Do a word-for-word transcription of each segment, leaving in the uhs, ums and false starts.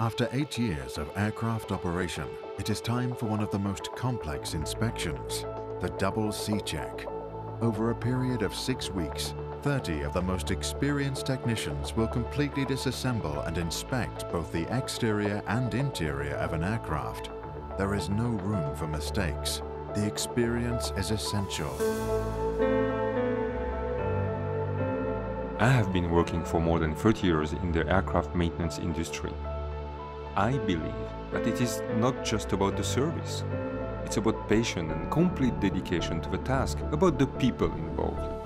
After eight years of aircraft operation, it is time for one of the most complex inspections, the double C-check. Over a period of six weeks, thirty of the most experienced technicians will completely disassemble and inspect both the exterior and interior of an aircraft. There is no room for mistakes. The experience is essential. I have been working for more than thirty years in the aircraft maintenance industry. I believe that it is not just about the service. It's about passion and complete dedication to the task, about the people involved.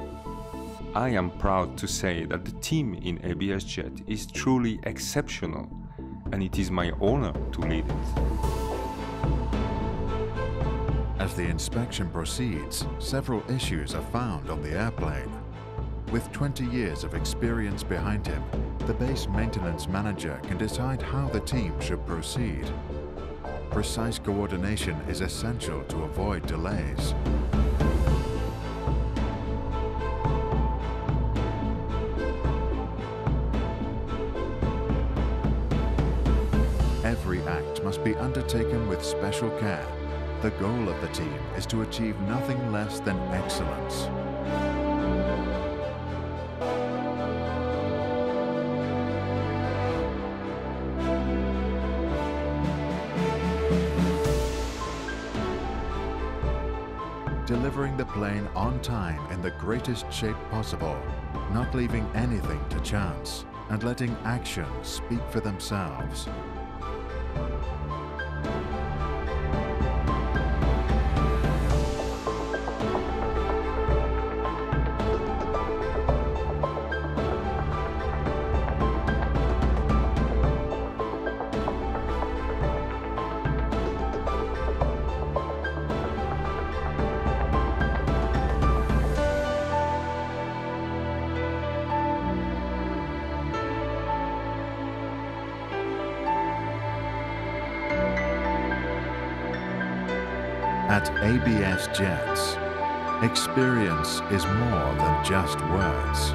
I am proud to say that the team in A B S Jets is truly exceptional, and it is my honor to lead it. As the inspection proceeds, several issues are found on the airplane. With twenty years of experience behind him, the base maintenance manager can decide how the team should proceed. Precise coordination is essential to avoid delays. Every act must be undertaken with special care. The goal of the team is to achieve nothing less than excellence. Delivering the plane on time in the greatest shape possible, not leaving anything to chance, and letting actions speak for themselves. At A B S Jets, experience is more than just words.